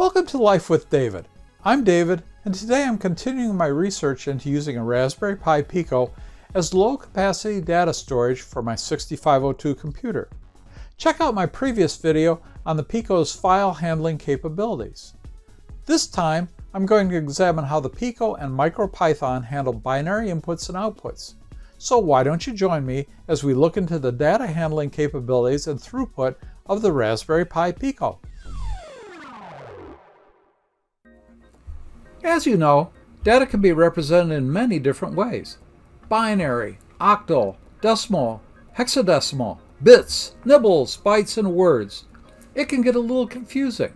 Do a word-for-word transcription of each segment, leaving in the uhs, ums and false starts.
Welcome to Life with David. I'm David, and today I'm continuing my research into using a Raspberry Pi Pico as low-capacity data storage for my sixty-five oh two computer. Check out my previous video on the Pico's file handling capabilities. This time, I'm going to examine how the Pico and MicroPython handle binary inputs and outputs. So why don't you join me as we look into the data handling capabilities and throughput of the Raspberry Pi Pico. As you know, data can be represented in many different ways. Binary, octal, decimal, hexadecimal, bits, nibbles, bytes, and words. It can get a little confusing.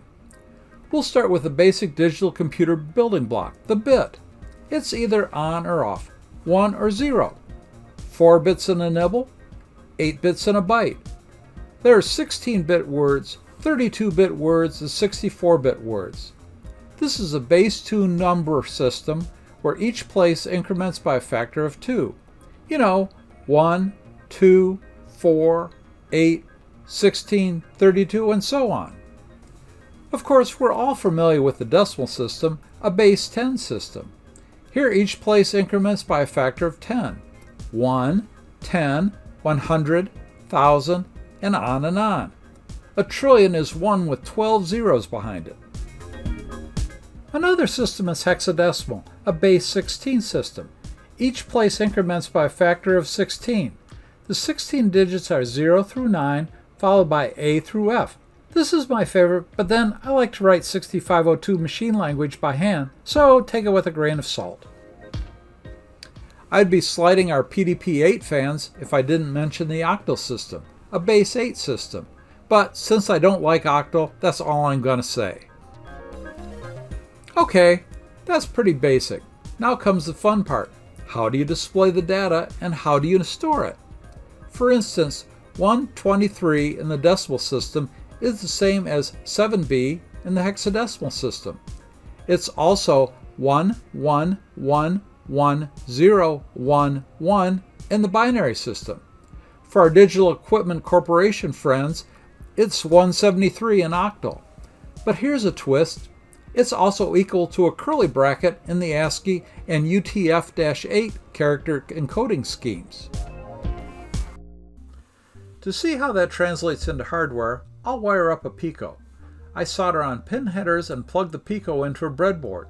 We'll start with the basic digital computer building block, the bit. It's either on or off, one or zero. Four bits in a nibble, eight bits in a byte. There are sixteen bit words, thirty-two bit words, and sixty-four bit words. This is a base two number system where each place increments by a factor of two. You know, one, two, four, eight, sixteen, thirty-two, and so on. Of course, we're all familiar with the decimal system, a base ten system. Here each place increments by a factor of ten. one, ten, one hundred, one thousand, and on and on. A trillion is one with twelve zeros behind it. Another system is hexadecimal, a base sixteen system. Each place increments by a factor of sixteen. The sixteen digits are zero through nine, followed by A through F. This is my favorite, but then I like to write sixty-five oh two machine language by hand, so take it with a grain of salt. I'd be slighting our P D P eight fans if I didn't mention the octal system, a base eight system. But since I don't like octal, that's all I'm going to say. Okay, that's pretty basic. Now comes the fun part. How do you display the data and how do you store it? For instance, one twenty-three in the decimal system is the same as seven B in the hexadecimal system. It's also one, one, one, one, zero, one, one in the binary system. For our Digital Equipment Corporation friends, it's one seventy-three in octal. But here's a twist. It's also equal to a curly bracket in the ASCII and U T F eight character encoding schemes. To see how that translates into hardware, I'll wire up a Pico. I solder on pin headers and plug the Pico into a breadboard.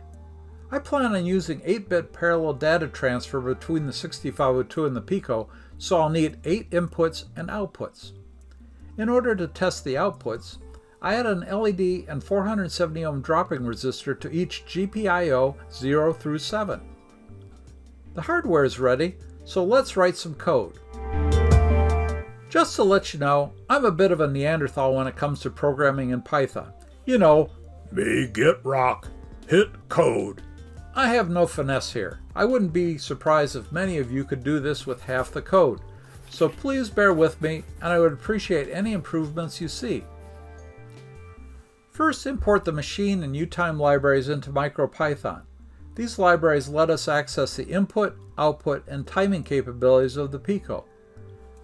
I plan on using eight bit parallel data transfer between the sixty-five oh two and the Pico, so I'll need eight inputs and outputs. In order to test the outputs, I add an L E D and four hundred seventy ohm dropping resistor to each G P I O zero through seven. The hardware is ready, so let's write some code. Just to let you know, I'm a bit of a Neanderthal when it comes to programming in Python. You know, me get rock, hit code. I have no finesse here. I wouldn't be surprised if many of you could do this with half the code. So please bear with me, and I would appreciate any improvements you see. First, import the machine and U time libraries into MicroPython. These libraries let us access the input, output, and timing capabilities of the Pico.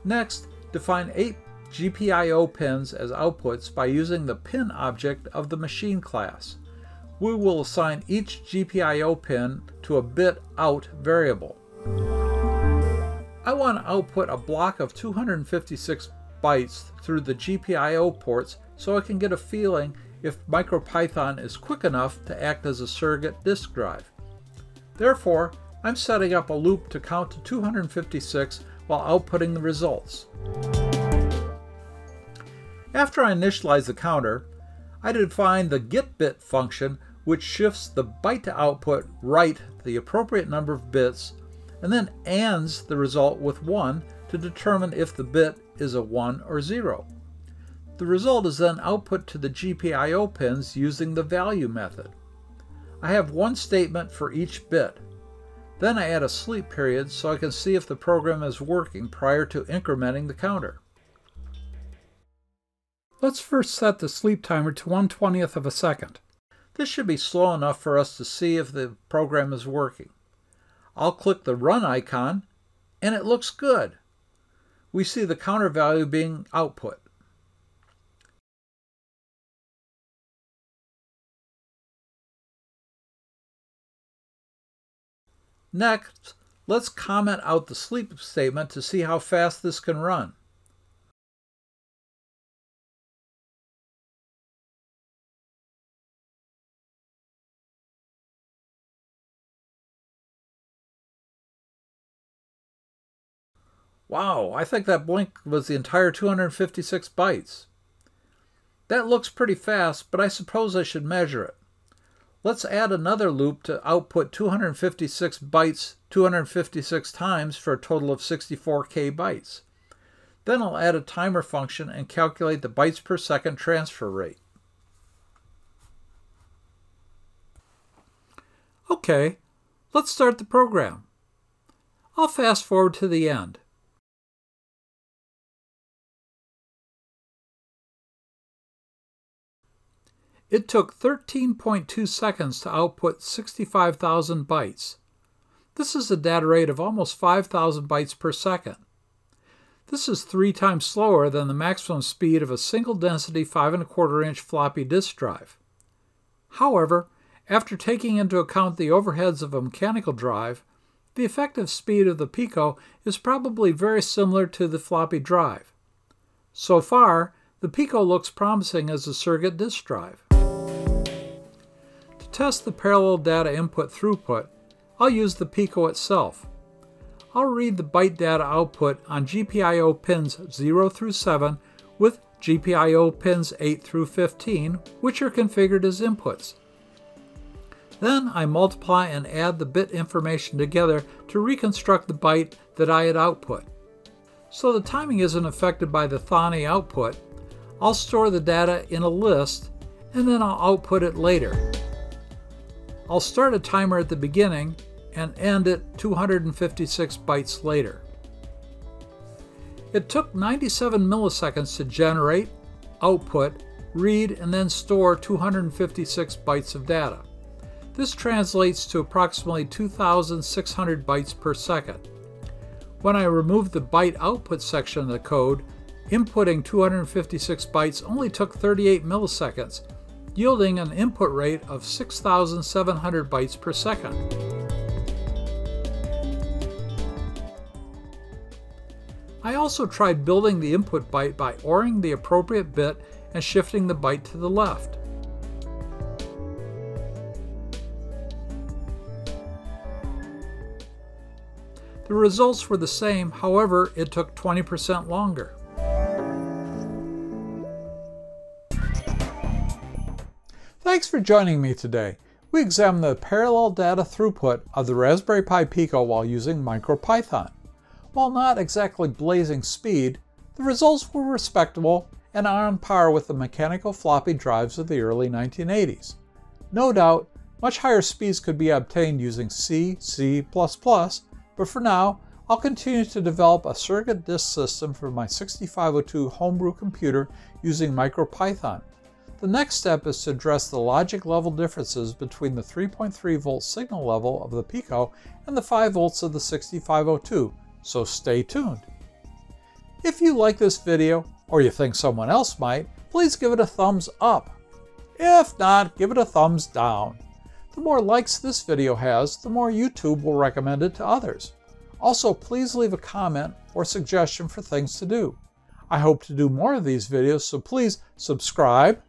Next, define eight G P I O pins as outputs by using the pin object of the machine class. We will assign each G P I O pin to a bit out variable. I want to output a block of two hundred fifty-six bytes through the G P I O ports so I can get a feeling if MicroPython is quick enough to act as a surrogate disk drive. Therefore, I'm setting up a loop to count to two hundred fifty-six while outputting the results. After I initialize the counter, I define the getBit function, which shifts the byte to output right the appropriate number of bits, and then ands the result with one to determine if the bit is a one or zero. The result is then output to the G P I O pins using the value method. I have one statement for each bit. Then I add a sleep period so I can see if the program is working prior to incrementing the counter. Let's first set the sleep timer to one twentieth of a second. This should be slow enough for us to see if the program is working. I'll click the run icon, and it looks good. We see the counter value being output. Next, let's comment out the sleep statement to see how fast this can run. Wow, I think that blink was the entire two hundred fifty-six bytes. That looks pretty fast, but I suppose I should measure it. Let's add another loop to output two hundred fifty-six bytes two hundred fifty-six times for a total of sixty-four K bytes. Then I'll add a timer function and calculate the bytes per second transfer rate. Okay, let's start the program. I'll fast forward to the end. It took thirteen point two seconds to output sixty-five thousand bytes. This is a data rate of almost five thousand bytes per second. This is three times slower than the maximum speed of a single density five and a quarter inch floppy disk drive. However, after taking into account the overheads of a mechanical drive, the effective speed of the Pico is probably very similar to the floppy drive. So far, the Pico looks promising as a surrogate disk drive. To test the parallel data input throughput, I'll use the Pico itself. I'll read the byte data output on G P I O pins zero through seven with G P I O pins eight through fifteen, which are configured as inputs. Then I multiply and add the bit information together to reconstruct the byte that I had output. So the timing isn't affected by the Thonny output. I'll store the data in a list and then I'll output it later. I'll start a timer at the beginning and end it two hundred fifty-six bytes later. It took ninety-seven milliseconds to generate, output, read, and then store two hundred fifty-six bytes of data. This translates to approximately two thousand six hundred bytes per second. When I remove the byte output section of the code, inputting two hundred fifty-six bytes only took thirty-eight milliseconds, yielding an input rate of six thousand seven hundred bytes per second. I also tried building the input byte by ORing the appropriate bit and shifting the byte to the left. The results were the same, however, it took twenty percent longer. Thanks for joining me today. We examined the parallel data throughput of the Raspberry Pi Pico while using MicroPython. While not exactly blazing speed, the results were respectable and are on par with the mechanical floppy drives of the early nineteen eighties. No doubt, much higher speeds could be obtained using C, C plus plus, but for now, I'll continue to develop a surrogate disk system for my sixty-five oh two homebrew computer using MicroPython. The next step is to address the logic level differences between the three point three volt signal level of the Pico and the five volts of the sixty-five oh two, so stay tuned. If you like this video, or you think someone else might, please give it a thumbs up. If not, give it a thumbs down. The more likes this video has, the more YouTube will recommend it to others. Also, please leave a comment or suggestion for things to do. I hope to do more of these videos, so please subscribe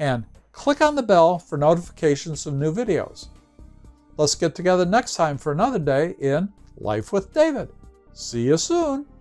and click on the bell for notifications of new videos. Let's get together next time for another day in Life with David. See you soon!